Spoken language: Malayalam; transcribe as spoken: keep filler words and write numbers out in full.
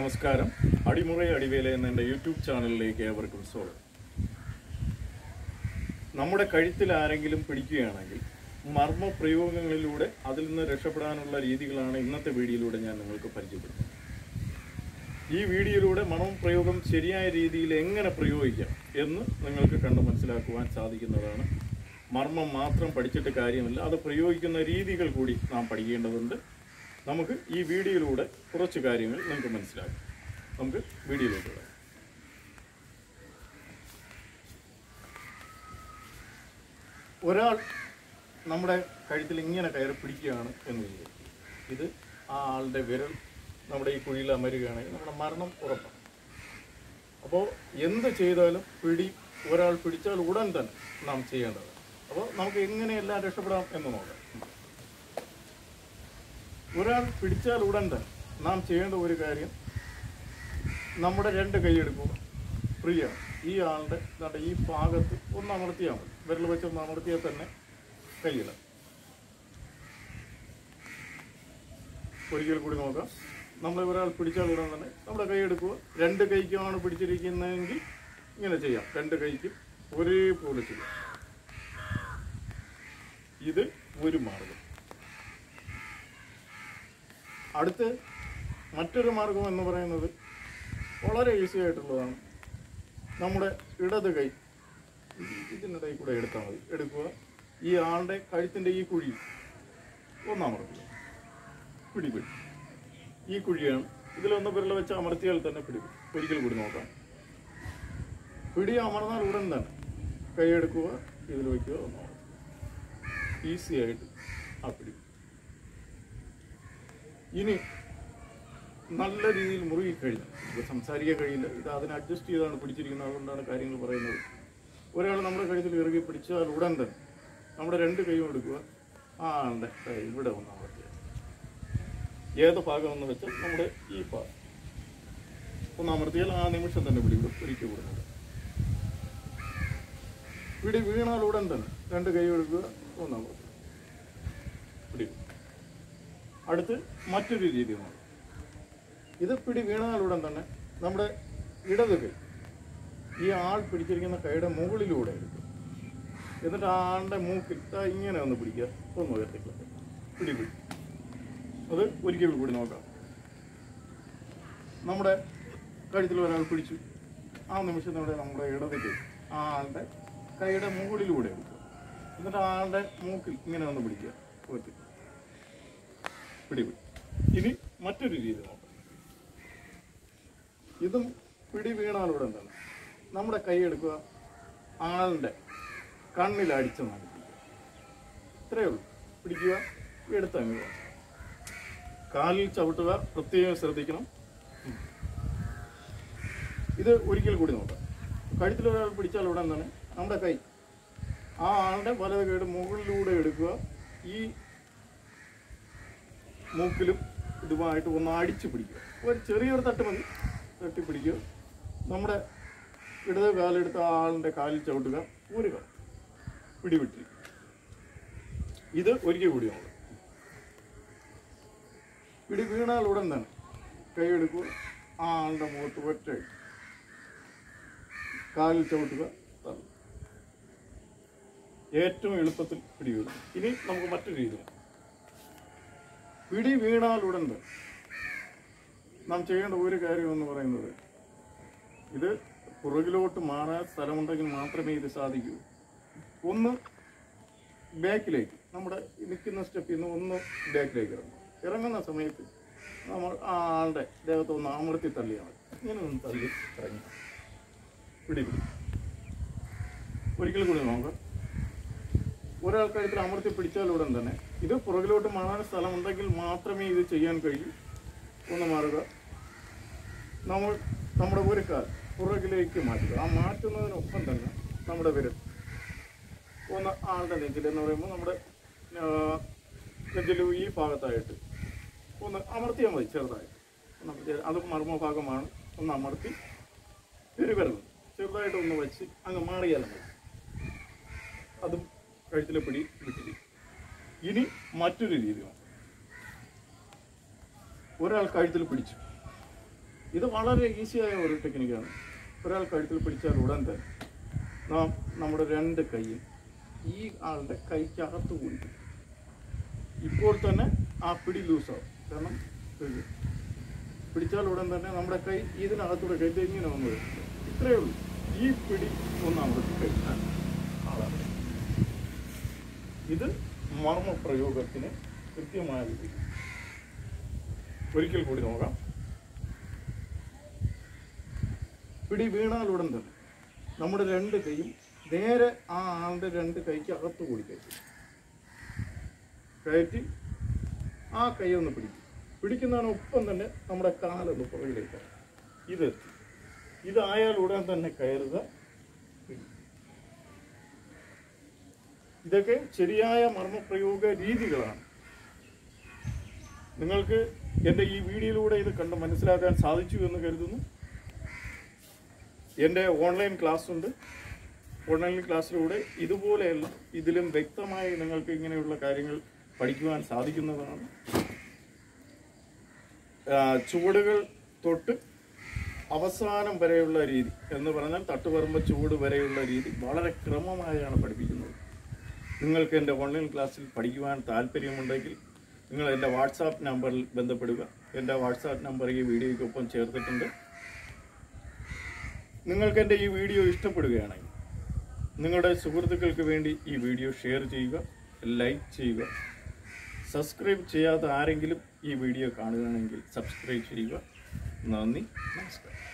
നമസ്കാരം അടിമുറൈ അടിവേല എന്ന എൻ്റെ യൂട്യൂബ് ചാനലിലേക്ക് ഏവർക്കും സ്വാഗതം. നമ്മുടെ കഴുത്തിൽ ആരെങ്കിലും പിടിക്കുകയാണെങ്കിൽ മർമ്മ പ്രയോഗങ്ങളിലൂടെ അതിൽ നിന്ന് രക്ഷപ്പെടാനുള്ള രീതികളാണ് ഇന്നത്തെ വീഡിയോയിലൂടെ ഞാൻ നിങ്ങൾക്ക് പരിചയപ്പെടുത്തുന്നത്. ഈ വീഡിയോയിലൂടെ മർമ്മപ്രയോഗം ശരിയായ രീതിയിൽ എങ്ങനെ പ്രയോഗിക്കാം എന്ന് നിങ്ങൾക്ക് കണ്ടു മനസ്സിലാക്കുവാൻ സാധിക്കുന്നതാണ്. മർമ്മം മാത്രം പഠിച്ചിട്ട് കാര്യമില്ല, അത് പ്രയോഗിക്കുന്ന രീതികൾ കൂടി നാം പഠിക്കേണ്ടതുണ്ട്. നമുക്ക് ഈ വീഡിയോയിലൂടെ കുറച്ച് കാര്യങ്ങൾ നിങ്ങൾക്ക് മനസ്സിലാക്കാം. നമുക്ക് വീഡിയോയിലേക്ക് വരാം. ഒരാൾ നമ്മുടെ കഴുത്തിൽ ഇങ്ങനെ കയറി പിടിക്കുകയാണ് എന്ന് വിചാരിക്കും. ഇത് ആ ആളുടെ വിരൽ നമ്മുടെ ഈ കുഴിയിൽ അമരുകയാണെങ്കിൽ നമ്മുടെ മരണം ഉറപ്പാണ്. അപ്പോൾ എന്ത് ചെയ്താലും പിടി ഒരാൾ പിടിച്ചാൽ ഉടൻ തന്നെ നാം ചെയ്യേണ്ടതാണ്. അപ്പോൾ നമുക്ക് എങ്ങനെയെല്ലാം രക്ഷപ്പെടാം എന്ന് നോക്കാം. ഒരാൾ പിടിച്ചാൽ ഉടൻ തന്നെ നാം ചെയ്യേണ്ട ഒരു കാര്യം, നമ്മുടെ രണ്ട് കൈയെടുക്കുക. പ്രിയ ഈ ആളുടെ നമ്മുടെ ഈ ഭാഗത്ത് ഒന്ന് അമർത്തിയാൽ മതി. വിരൽ വെച്ച് ഒന്ന് അമർത്തിയാൽ തന്നെ കൈയിടാം. ഒരിക്കൽ കൂടി നോക്കാം. നമ്മൾ ഒരാൾ പിടിച്ചാൽ ഉടൻ തന്നെ നമ്മുടെ കൈയെടുക്കുക. രണ്ട് കൈക്കുമാണ് പിടിച്ചിരിക്കുന്നതെങ്കിൽ ഇങ്ങനെ ചെയ്യാം. രണ്ട് കൈക്കും ഒരേപോലെ ചെയ്യാം. ഇത് ഒരു മാർഗം. അടുത്ത് മറ്റൊരു മാർഗം എന്ന് പറയുന്നത് വളരെ ഈസി ആയിട്ടുള്ളതാണ്. നമ്മുടെ ഇടത് കൈ ഇതിനിടയിൽ കൂടെ എടുത്താൽ മതി. എടുക്കുക, ഈ ആളുടെ കഴുത്തിൻ്റെ ഈ കുഴി ഒന്നമർത്തുക. പിടിപിടി ഈ കുഴിയാണ്. ഇതിലൊന്ന് വിരൽ വെച്ച് അമർത്തിയാൽ തന്നെ പിടിക്കും. ഒരിക്കൽ കൂടി നോക്കാം. പിടി അമർന്നാൽ ഉടൻ തന്നെ കൈയെടുക്കുക, ഇതിൽ വയ്ക്കുക, ഒന്ന് അമർത്തുക. ഈസി ആയിട്ട് ആ പിടിക്കും. ഇനി നല്ല രീതിയിൽ മുറുകി കഴിഞ്ഞാൽ ഇപ്പോൾ സംസാരിക്കാൻ കഴിയില്ല. ഇത് അതിനെ അഡ്ജസ്റ്റ് ചെയ്താണ് പിടിച്ചിരിക്കുന്നത്, അതുകൊണ്ടാണ് കാര്യങ്ങൾ പറയുന്നത്. ഒരാൾ നമ്മുടെ കഴുത്തിൽ ഇറുകി പിടിച്ചാൽ ഉടൻ തന്നെ നമ്മുടെ രണ്ട് കൈയും എടുക്കുക. ആ ഉണ്ട് ഇവിടെ ഒന്ന് അമർത്തുക. ഏത് ഭാഗമെന്ന് വെച്ചാൽ നമ്മുടെ ഈ ഭാഗം ഒന്ന് അമർത്തിയാൽ ആ നിമിഷം തന്നെ പിടികൂടും. പിടിച്ചു കൂടുന്നത് പിടി വീണാൽ ഉടൻ തന്നെ രണ്ട് കൈ എടുക്കുക, ഒന്ന് അമർത്തുക, പിടിക്കും. അടുത്ത് മറ്റൊരു രീതിയുമാണ്. ഇത് പിടി വീണാലുടൻ തന്നെ നമ്മുടെ ഇടത് കൈ ഈ ആൾ പിടിച്ചിരിക്കുന്ന കൈയുടെ മുകളിലൂടെ എടുക്കും. എന്നിട്ട് ആ ആളുടെ മൂക്കിട്ട ഇങ്ങനെ ഒന്ന് പിടിക്കുക, ഒന്ന് ഉയർത്തിക്കള, പിടി പിടി. അത് ഒരിക്കൽ കൂടി നോക്കാം. നമ്മുടെ കഴുത്തിൽ ഒരാൾ പിടിച്ചു. ആ നിമിഷം നമ്മുടെ നമ്മുടെ ഇടത് കൈ ആ ആളുടെ കൈയുടെ മുകളിലൂടെ എടുക്കുക. എന്നിട്ട് ആ ആളുടെ മൂക്കിൽ ഇങ്ങനെ ഒന്ന് പിടിക്കുക, ഉയർത്തി പിടിപിടി. ഇനി മറ്റൊരു രീതി നോക്കാം. ഇതും പിടി വീണാലൂടെ എന്താണ് നമ്മുടെ കൈ എടുക്കുക, ആളുടെ കണ്ണിൽ അടിച്ച് നടക്കുക. ഇത്രയേ ഉള്ളൂ. പിടിക്കുക, എടുത്താൽ മതി. കാലിൽ ചവിട്ടുക, പ്രത്യേകം ശ്രദ്ധിക്കണം. ഇത് ഒരിക്കൽ കൂടി നോക്കാം. കഴുത്തിൽ ഒരാൾ പിടിച്ചാൽ ഉടൻ തന്നെ നമ്മുടെ കൈ ആ ആളുടെ വലത് കൈയുടെ മുകളിലൂടെ എടുക്കുക. ഈ മൂക്കിലും ഇതുമായിട്ട് ഒന്ന് അടിച്ചു പിടിക്കുക. ഒരു ചെറിയൊരു തട്ട് മതി. തട്ടി പിടിക്കുക. നമ്മുടെ ഇടത് കാലെടുത്ത് ആ ആളിൻ്റെ കാലിൽ ചവിട്ടുക, ഒരു കാൽ പിടിവിട്ടിരിക്കുക. ഇത് ഒരിക്കൽ കൂടി നമ്മൾ പിടി വീണാൽ ഉടൻ തന്നെ കൈയെടുക്കുക, ആ ആളുടെ മുഖത്ത് ഒറ്റ കാലിൽ ചവിട്ടുക. ഏറ്റവും എളുപ്പത്തിൽ പിടി വീഴും. ഇനി നമുക്ക് മറ്റൊരു രീതി. പിടി വീണാൽ ഉടൻ തന്നെ നാം ചെയ്യേണ്ട ഒരു കാര്യം എന്ന് പറയുന്നത്, ഇത് പുറകിലോട്ട് മാറാൻ സ്ഥലമുണ്ടെങ്കിൽ മാത്രമേ ഇത് സാധിക്കൂ. ഒന്ന് ബാക്കിലേക്ക്, നമ്മുടെ നിൽക്കുന്ന സ്റ്റെപ്പിൽ നിന്ന് ഒന്ന് ബാക്കിലേക്ക് ഇറങ്ങും. ഇറങ്ങുന്ന സമയത്ത് നമ്മൾ ആ ആളുടെ ദേഹത്ത് ഒന്ന് അമർത്തി തള്ളിയാണ് ഇങ്ങനെ ഒന്ന് തള്ളി ഇറങ്ങി പിടി പിടി. ഒരിക്കൽ കൂടി നോക്കാം. ഒരാൾ കഴുത്തിൽ അമർത്തി പിടിച്ചാലുടൻ തന്നെ ഇത് പുറകിലോട്ട് മാറാൻ സ്ഥലമുണ്ടെങ്കിൽ മാത്രമേ ഇത് ചെയ്യാൻ കഴിയൂ. ഒന്ന് മാറുക, നമ്മൾ നമ്മുടെ ഒരു കാൽ പുറകിലേക്ക് മാറ്റുക. ആ മാറ്റുന്നതിനൊപ്പം തന്നെ നമ്മുടെ വിരൽ ഒന്ന് ആളുടെ നെഞ്ചിൽ എന്ന് പറയുമ്പോൾ നമ്മുടെ നെഞ്ചിൽ ഈ ഭാഗത്തായിട്ട് ഒന്ന് അമർത്തിയാൽ മതി. ചെറുതായിട്ട് അത് മർമ്മഭാഗമാണ്. ഒന്ന് അമർത്തി ഒരു വിരൽ ചെറുതായിട്ട് ഒന്ന് വച്ച് അങ്ങ് മാറിയാൽ മതി. അതും കഴുത്തിലെ പിടി വിട്ടിരിക്കും. ഇനി മറ്റൊരു രീതിയാണ്. ഒരാൾ കഴുത്തിൽ പിടിച്ചു, ഇത് വളരെ ഈസിയായ ഒരു ടെക്നിക്കാണ്. ഒരാൾ കഴുത്തിൽ പിടിച്ചാൽ ഉടൻ തന്നെ നാം നമ്മുടെ രണ്ട് കൈയും ഈ ആളുടെ കൈക്കകത്ത് കൊണ്ടുപോകും. ഇപ്പോൾ തന്നെ ആ പിടി ലൂസാവും. കാരണം പിടിച്ചാൽ ഉടൻ തന്നെ നമ്മുടെ കൈ ഇതിനകത്തൂടെ കൈ ഇങ്ങനെ വന്നു. ഇത്രയേ ഉള്ളൂ. ഈ പിടി ഒന്നാമത്തെ കൈ ആളാണ്. ഇത് മർമ്മ പ്രയോഗത്തിന് കൃത്യമായ വിധി. ഒരിക്കൽ കൂടി നോക്കാം. പിടി വീണാൽ ഉടൻ തന്നെ നമ്മുടെ രണ്ട് കൈയും നേരെ ആ ആളുടെ രണ്ട് കൈക്ക് അകത്ത് കൂടി കയറ്റി കയറ്റി ആ കൈ ഒന്ന് പിടിക്കും. പിടിക്കുന്നതിനൊപ്പം തന്നെ നമ്മുടെ കാലൊന്ന് പുറകിലേക്ക് ഇതെത്തി. ഇതായാൽ ഉടൻ തന്നെ കയറുക. ഇതൊക്കെ ശരിയായ മർമ്മപ്രയോഗ രീതികളാണ്. നിങ്ങൾക്ക് എൻ്റെ ഈ വീഡിയോയിലൂടെ ഇത് കണ്ട് മനസ്സിലാക്കാൻ സാധിച്ചു എന്ന് കരുതുന്നു. എൻ്റെ ഓൺലൈൻ ക്ലാസ്സുണ്ട്. ഓൺലൈൻ ക്ലാസ്സിലൂടെ ഇതുപോലെയുള്ള ഇതിലും വ്യക്തമായി നിങ്ങൾക്ക് ഇങ്ങനെയുള്ള കാര്യങ്ങൾ പഠിക്കുവാൻ സാധിക്കുന്നതാണ്. ചുവടുകൾ തൊട്ട് അവസാനം വരെയുള്ള രീതി എന്ന് പറഞ്ഞാൽ തട്ടുപറമ്പ് ചുവട് വരെയുള്ള രീതി വളരെ ക്രമമായാണ് പഠിപ്പിക്കുന്നത്. നിങ്ങൾക്ക് എൻ്റെ ഓൺലൈൻ ക്ലാസ്സിൽ പഠിക്കുവാൻ താല്പര്യമുണ്ടെങ്കിൽ നിങ്ങൾ എൻ്റെ വാട്സാപ്പ് നമ്പറിൽ ബന്ധപ്പെടുക. എൻ്റെ വാട്സാപ്പ് നമ്പർ ഈ വീഡിയോയ്ക്കൊപ്പം ചേർത്തിട്ടുണ്ട്. നിങ്ങൾക്ക് എൻ്റെ ഈ വീഡിയോ ഇഷ്ടപ്പെടുകയാണെങ്കിൽ നിങ്ങളുടെ സുഹൃത്തുക്കൾക്ക് വേണ്ടി ഈ വീഡിയോ ഷെയർ ചെയ്യുക, ലൈക്ക് ചെയ്യുക. സബ്സ്ക്രൈബ് ചെയ്യാത്ത ആരെങ്കിലും ഈ വീഡിയോ കാണുകയാണെങ്കിൽ സബ്സ്ക്രൈബ് ചെയ്യുക. നന്ദി, നമസ്കാരം.